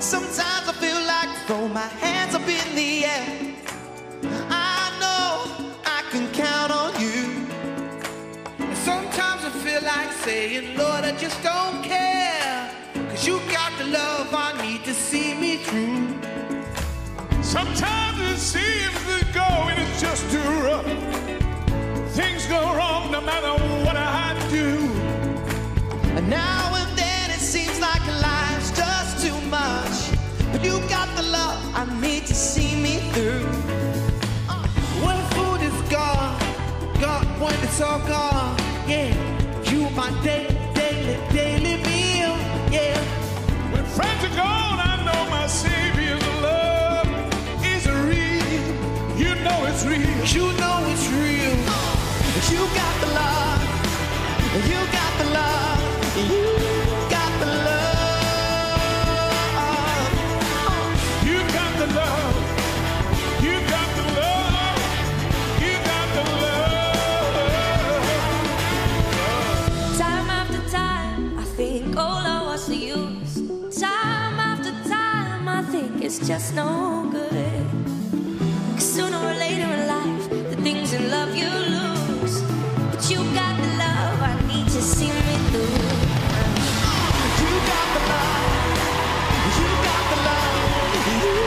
Sometimes I feel like throw my hands up in the air. I know I can count on you. And sometimes I feel like saying, Lord, I just don't care, 'cause you got the love I need to see me through. Sometimes it seems the going is just too rough. Things go wrong no matter what I do. And now and then it seems like life's just too much. You got the love I need to see me through. When food is gone, God, when it's all gone, yeah, you my daily meal, yeah. When friends are gone, I know my Savior's love is real. You know it's real. You know it's real. You got the love. You got the love. You got the love. It's just no good. 'Cause sooner or later in life, the things in love you lose. But you got the love I need to see me through. You got the love. You got the love. You.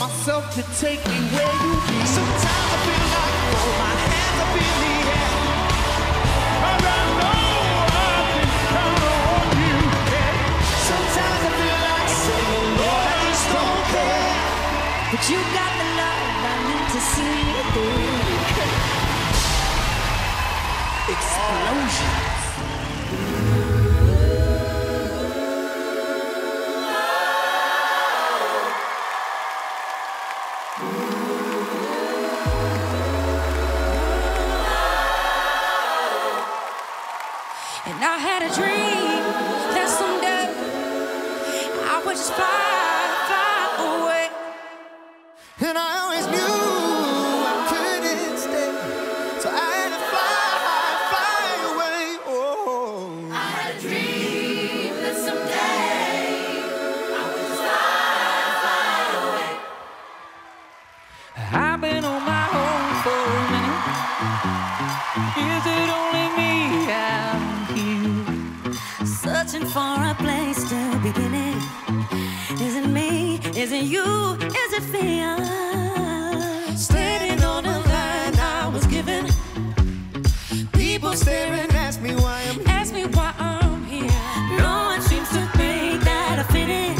Myself to take me where you be. Sometimes I feel like all my hands up in the air, and I know I can count on you. Sometimes I feel like saying, Lord, I just don't care, but you got the love I need to see me through. Explosion. I had a dream that someday I would just fly away. And I always knew I couldn't stay, so I had to fly away. Oh, I had a dream that someday I would just fly away. I've been on my own for a minute. Is it only me I'm searching for a place to begin it? Is it me? Is it you? Is it fear? Standing on the line I was given. People staring, ask me why I'm here. No one seems to think that I fit in.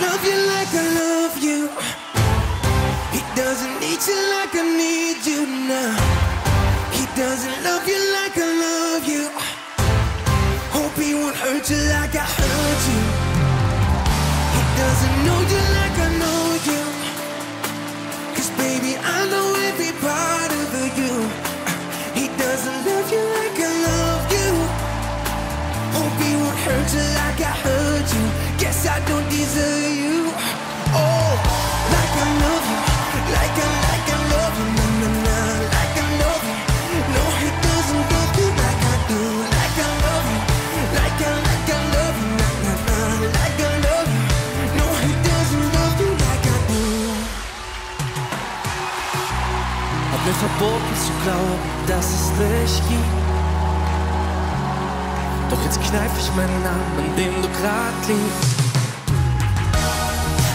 love you like I love you. He doesn't need you like I need you now. He doesn't love you like I love you. Hope he won't hurt you like I hurt you. He doesn't know you like I know you. Cause baby, I know every part of you. He doesn't love you like I love you. Hope he won't hurt you like I hurt you. Guess I don't deserve you. Oh, like I love you. Like I love you. No, no, no. Like I love you. No, he doesn't love you like I do. Like I love you. Like I love you. No, no, no. Like I love you. No, he doesn't love you like I do. Hab mir verboten zu glauben, dass es dich gibt. Doch jetzt kneif ich meinen Namen, an dem du grad liegst.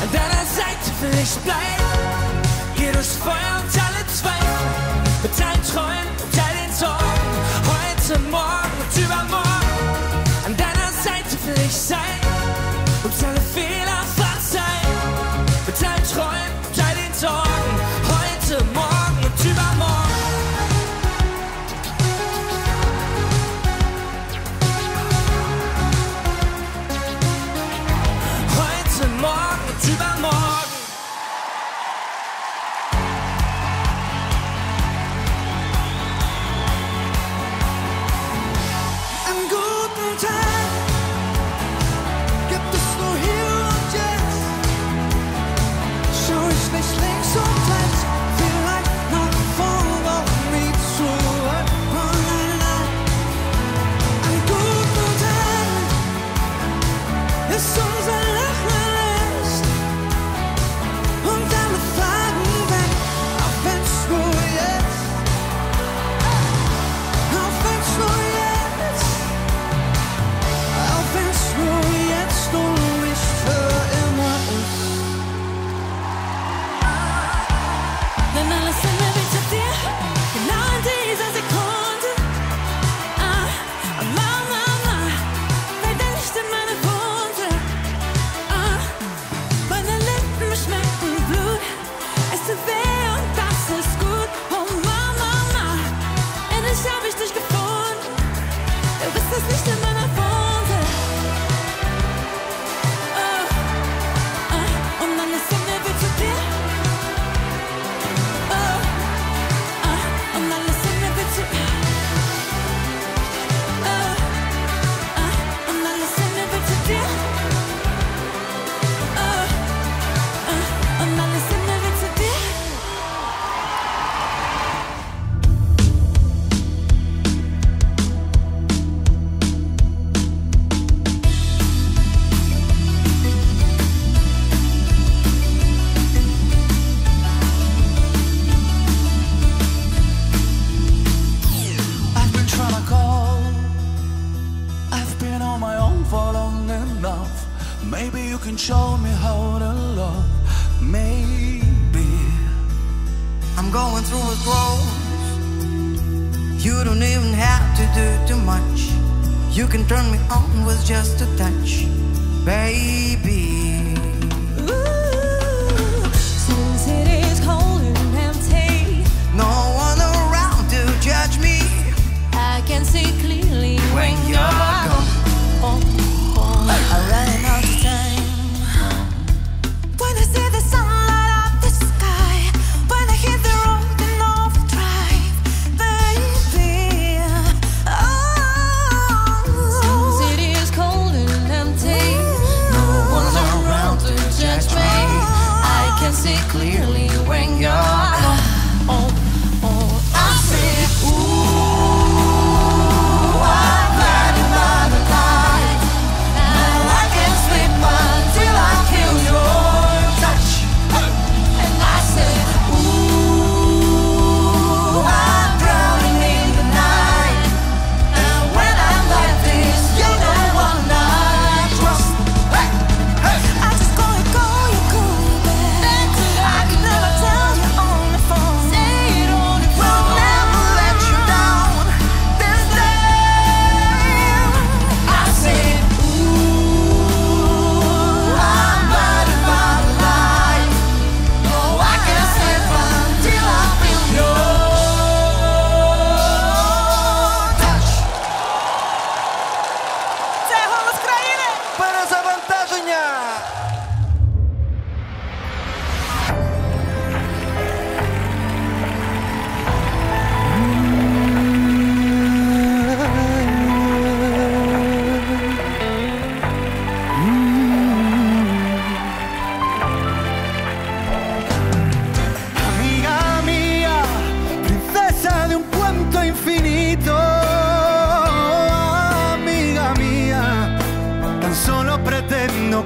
An deiner Seite will ich bleiben. Geh durchs Feuer und alle Zweifel. Mit deinen Träumen und all den Sorgen. Heute, morgen und übermorgen. An deiner Seite will ich sein. Und alle Fehler verzeihen. Mit deinen Träumen und all den Sorgen. Heute, morgen und übermorgen. Around.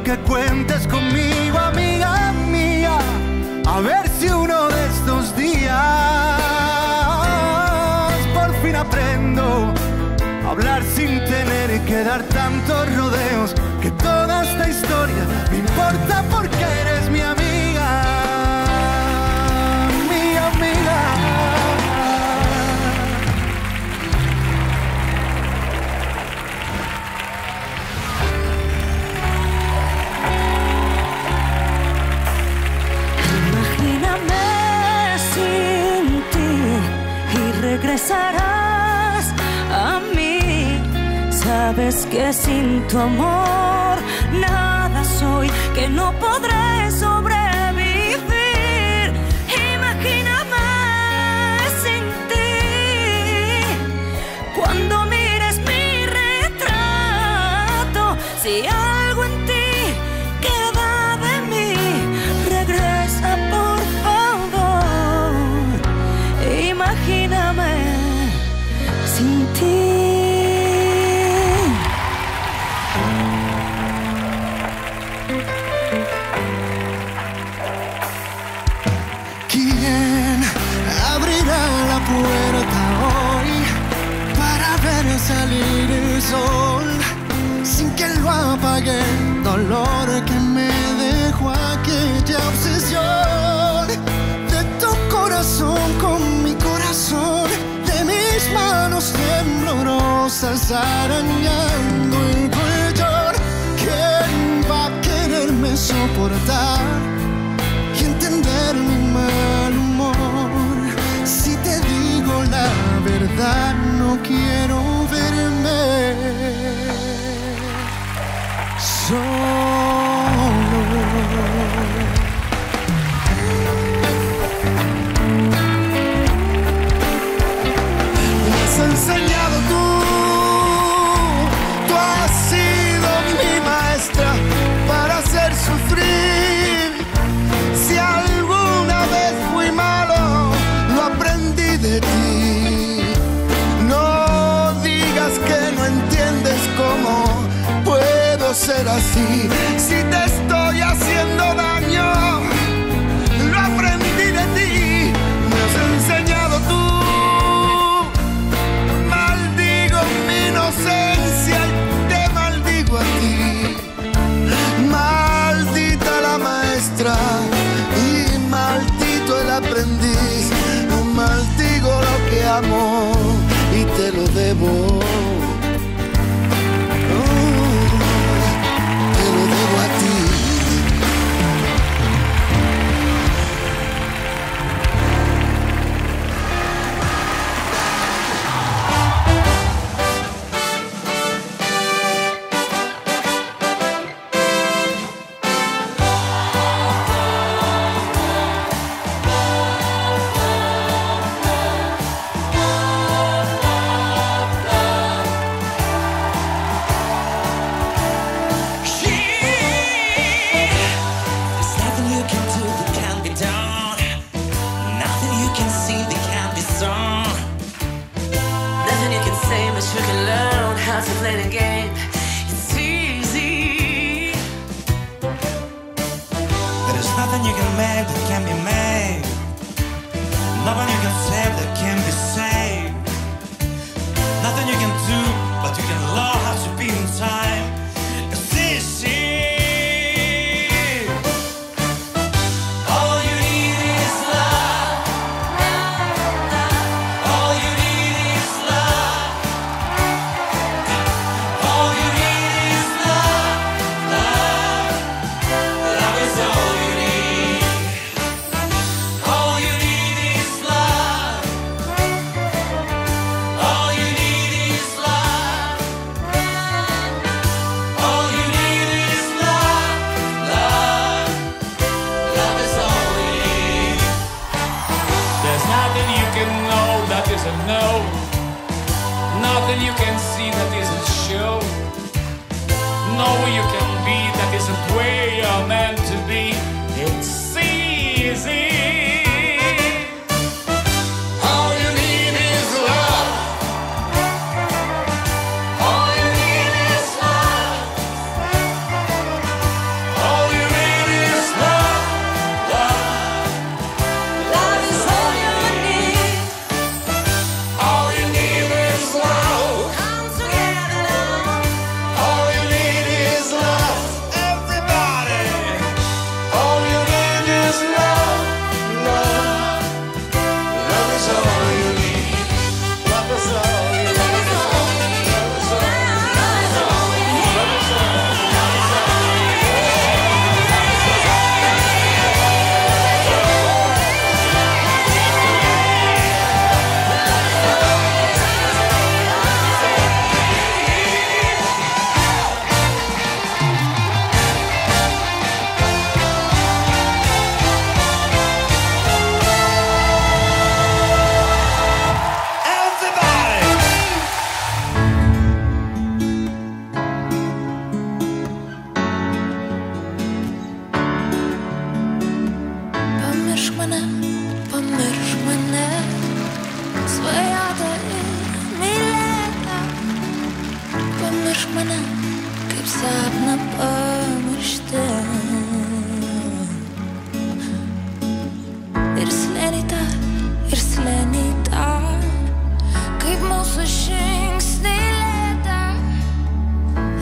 que cuentes conmigo, amiga mía. A ver si uno de estos días por fin aprendo a hablar sin tener que dar tantos rodeos, que toda esta historia me importa porque eres mi amiga, mi amiga. Regresarás a mí, sabes que sin tu amor nada soy, que no podré sobrevivir. Imagíname sin ti, cuando mires mi retrato, si algo en ti queda de mí, regresa por favor, imagíname sin ti. ¿Quién abrirá la puerta hoy para ver salir el sol sin que lo apague el dolor que me dejó aquella obsesión de tu corazón con mi corazón? Mis manos temblorosas arañando el colchón. ¿Quién va a quererme soportar y entender mi mal humor? Si te digo la verdad, no quiero verme solo. Enseñado tú has sido mi maestra para hacer sufrir. Si alguna vez fui malo, lo aprendí de ti. No digas que no entiendes cómo puedo ser así. Si te estoy haciendo daño, lo aprendí de ti. Me has enseñado tú. Inocencia, te maldigo a ti. Maldita la maestra y maldito el aprendiz. Maldigo lo que amo y te lo debo. Te lo debo a ti. bana kıpsak napamıştın. Irslenita, irslenita, kıyıp musu şings dileda.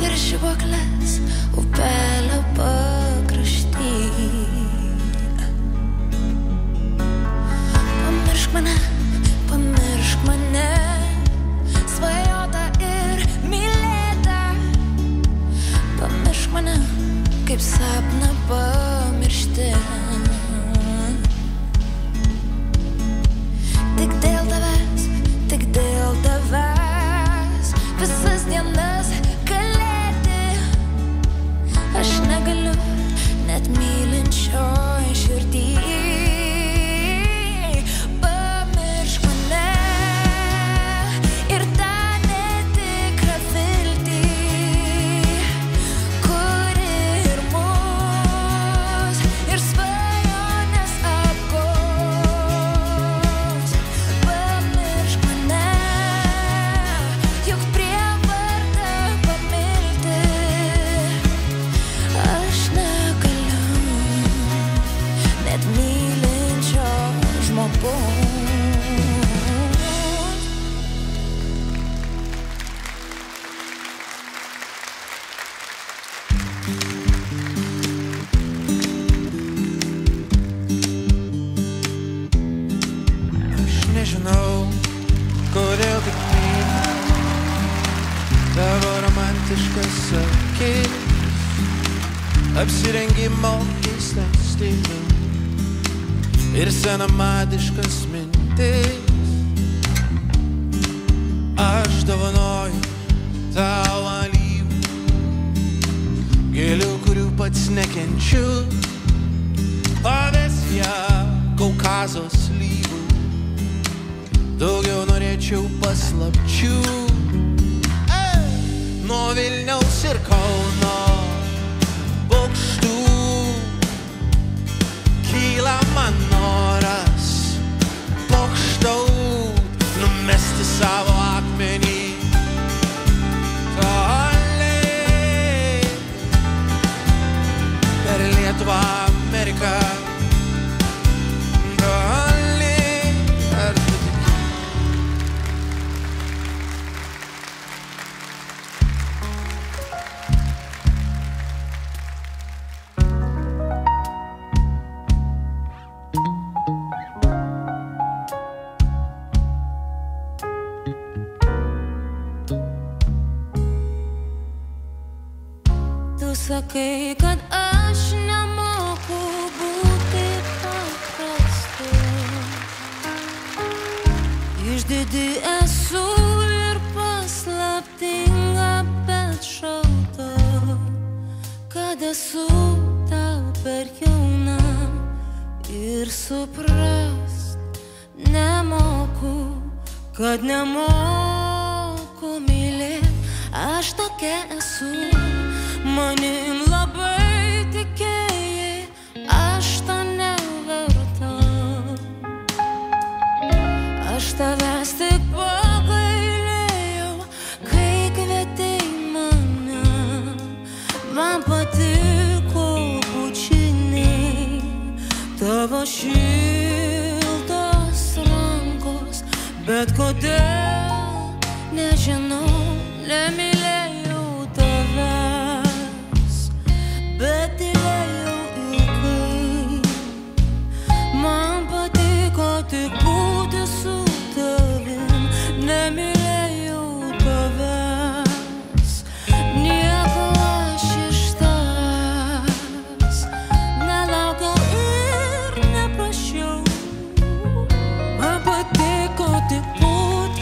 Irşı baklas, upela bakırışti. Помнишь мене, своё та ир милета. Помнишь мене, kaip sapną pamiršti. Tik dėl tavęs, visas dienas kalėti. Aš negaliu, net mylinčioj širdį. Apsirengimo keistas stilius ir senamadiškas mintis. Aš dovanoju tau alyvų, gėlių, kurių pats nekenčiu. Pavėsyje Kaukazos slyvų, daugiau norėčiau paslapčių. Nuo Vilniaus ir Kauno bokštų kyla man noras pokštaut, numesti savo akmenį toliai per Lietuvą, Ameriką. Sakai, kad aš nemoku būti paprastu. Išdidi esu ir paslaptinga, bet šalta, kad esu tau per jauna ir suprast nemoku, kad nemoku mylėt. Aš tokia esu. Manim labai tikėjai, aš to nevertau. Aš tavęs tik pagailėjau, kai kvietei mane. Man patiko bučiniai tavo šiltos rankos, bet kodėl nežinau, nemylėjau. Bet tylėjau ilgai, man patiko tik būti su tavim, nemylėjau tavęs, nieko aš iš tavęs nelaukiau ir neprašiau, man patiko tik būti.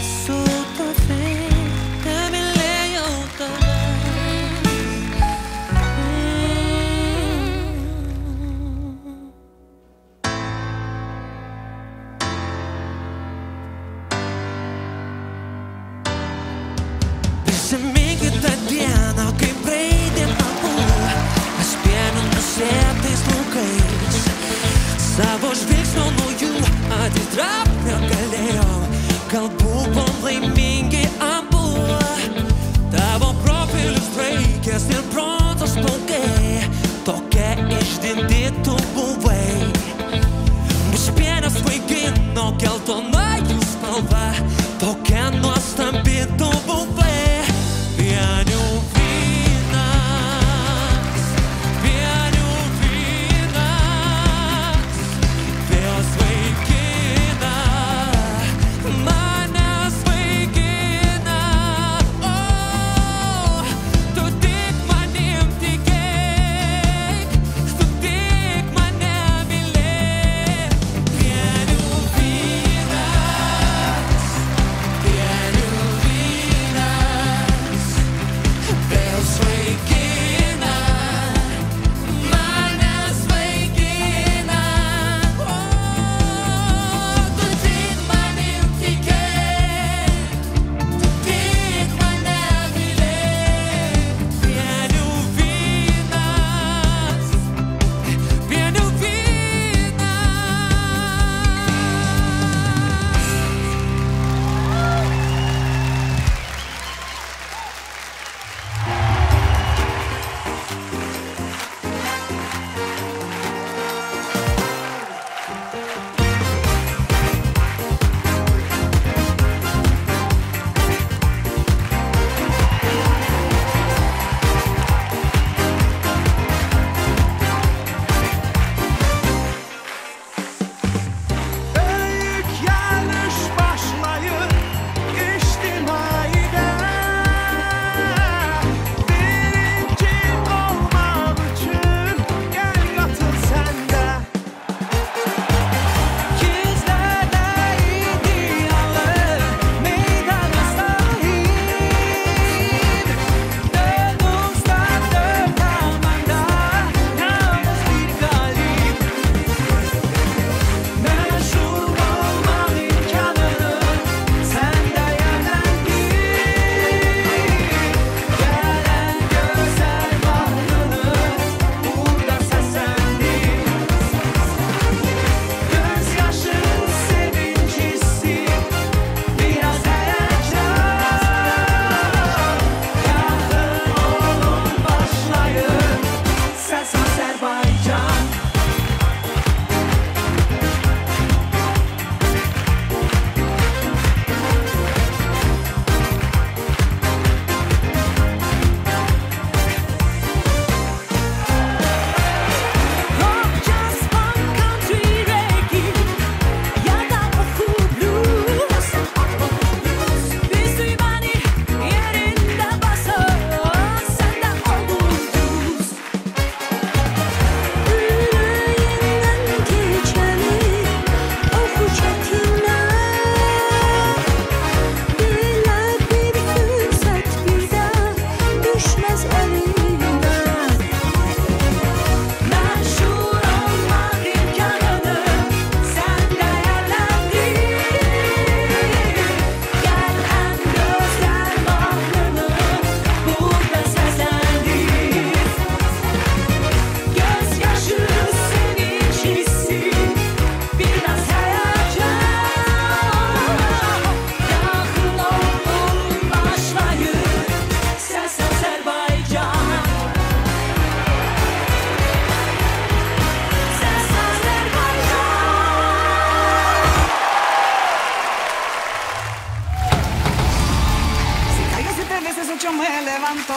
hecho me levantó.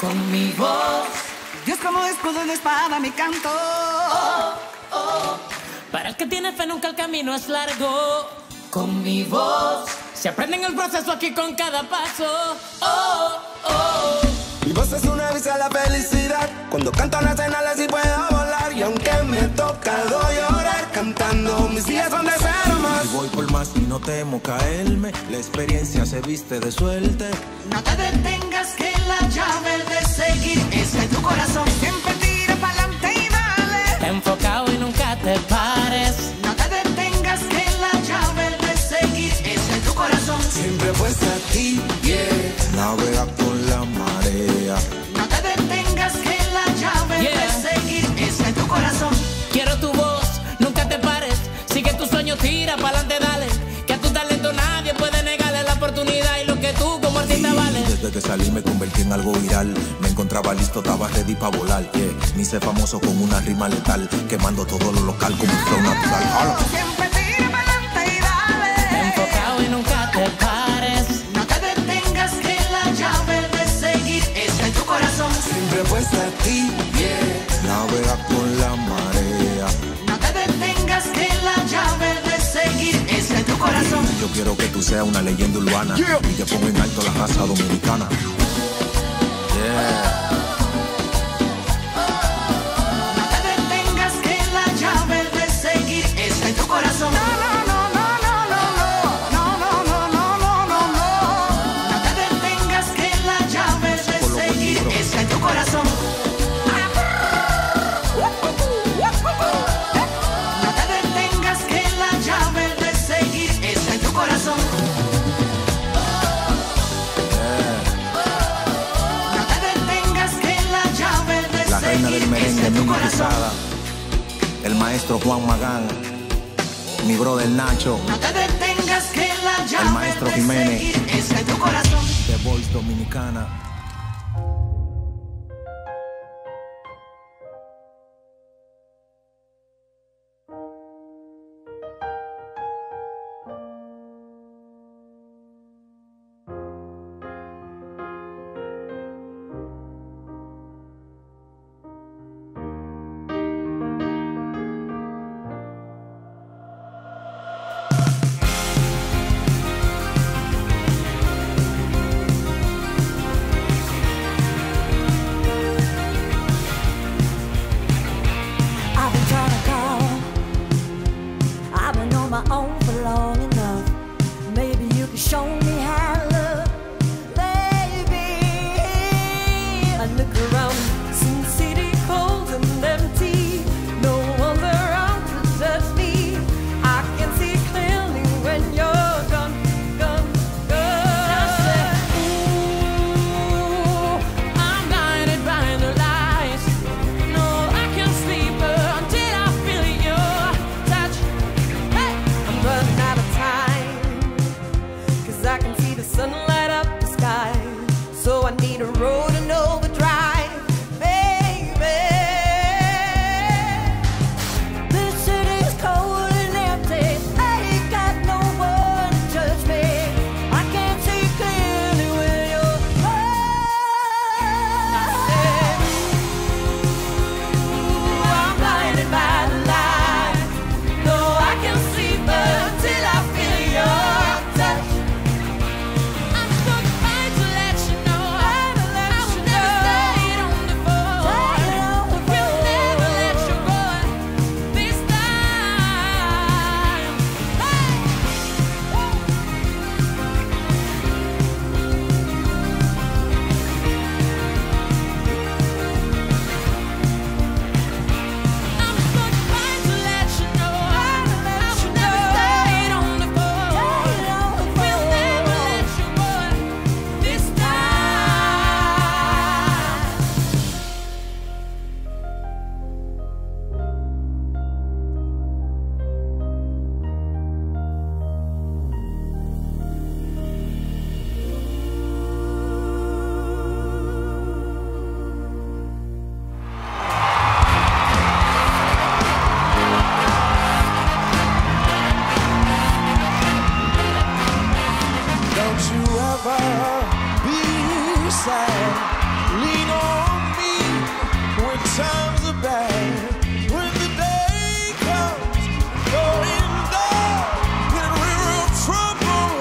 Con mi voz, Dios como escudo y de espada mi canto. Oh, oh. Para el que tiene fe nunca el camino es largo. Con mi voz, se aprende en el proceso aquí con cada paso. Oh, oh. Mi voz es una visa a la felicidad. Cuando canto las señales y puedo volar. Y aunque me he tocado llorar cantando, mis días son de cero más. Y voy por más y no temo caerme. La experiencia se viste de suerte. No te detengas que la llave de seguir es de tu corazón. Siempre tira pa'lante y dale. Está enfocado y nunca te pares. No te detengas que la llave de seguir es de tu corazón. Siempre puesta a ti, yeah. Navega por la marea. No te detengas que la llave de seguir es de tu corazón. Quiero tu voz, nunca te pares. Sigue tu sueño, tira pa'lante, dale. Que a tu talento nadie puede negarle la oportunidad y lo que tú como artista vales. Desde que salí me convertí en algo viral. Me encontraba listo, estaba ready pa' volar, yeah. Me hice famoso con una rima letal, quemando todo lo local con un flow natural. Hola. Siempre tira pa'lante y dale. Enfocado y nunca te pares. No te detengas que la llave de seguir es de tu corazón. Siempre puesta a ti, yeah. Navega con la marea. No te detengas que la llave de seguir es de tu corazón. Yo quiero que tú seas una leyenda urbana, yeah. Y que ponga en alto la raza dominicana, yeah. No te detengas que la llave de seguir es de tu corazón. No te detengas que la llave de seguir es de tu corazón. No te detengas que la llave de seguir es de tu corazón. No te detengas que la llave de seguir es de tu corazón. La reina del merengue, Niña Cruzada, el maestro Juan Magán, mi brother Nacho. No te detengas que la llave, el maestro Jiménez, es de tu corazón. The Voice Dominicana. side. Lean on me when times are bad. When the day comes, going down in a river of trouble,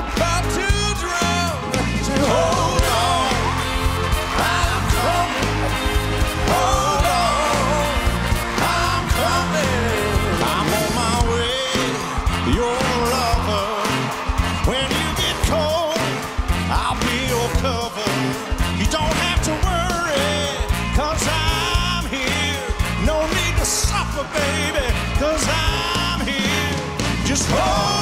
about to drown. So hold on, I'm coming. Hold on, I'm coming. I'm on my way. Your lover. When you get cold, I'll be your cover. You don't have to worry, 'cause I'm here. No need to suffer, baby, 'cause I'm here. Just hold